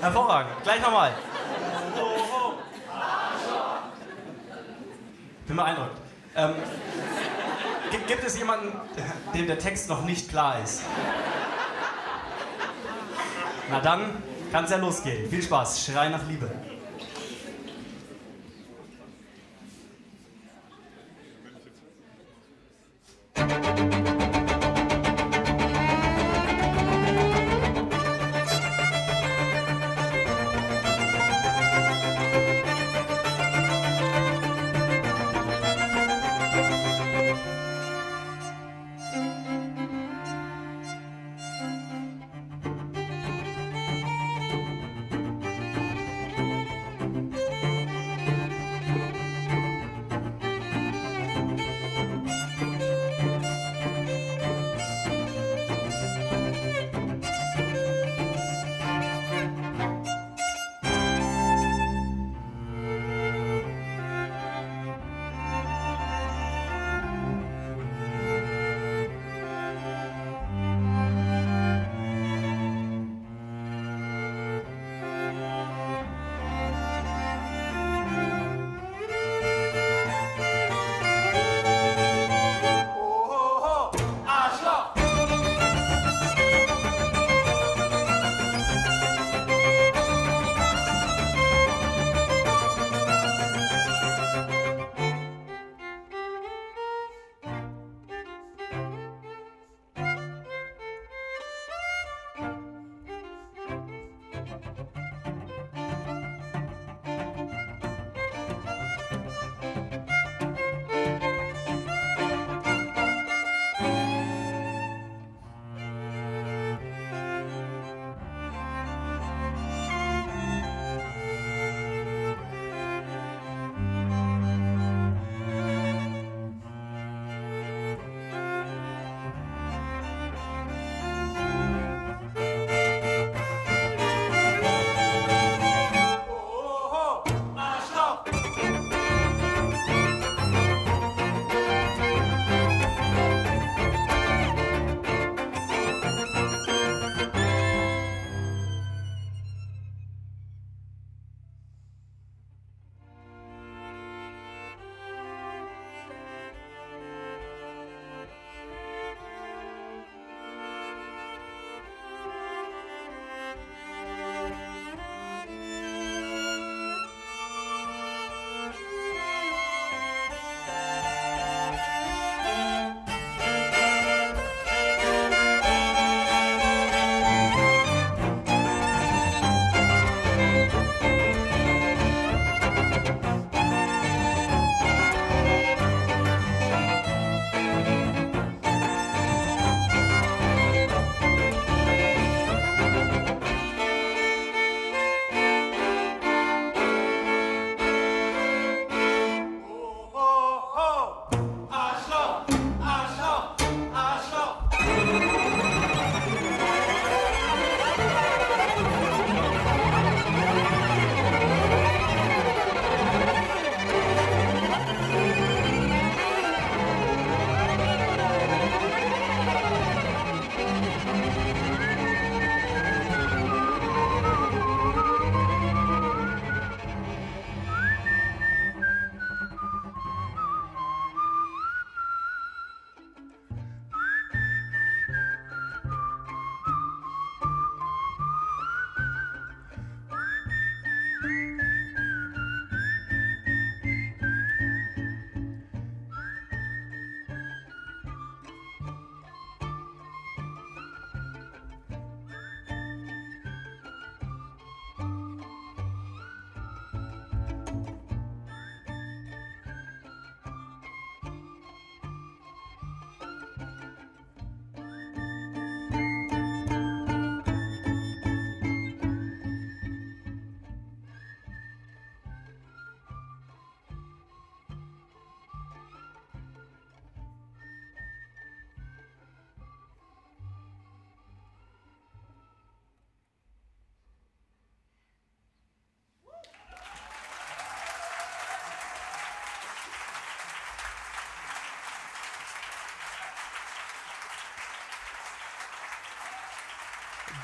Hervorragend. Gleich nochmal. Bin beeindruckt. Gibt es jemanden, dem der Text noch nicht klar ist? Na dann, kann es ja losgehen. Viel Spaß. Schrei nach Liebe.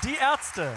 Die Ärzte.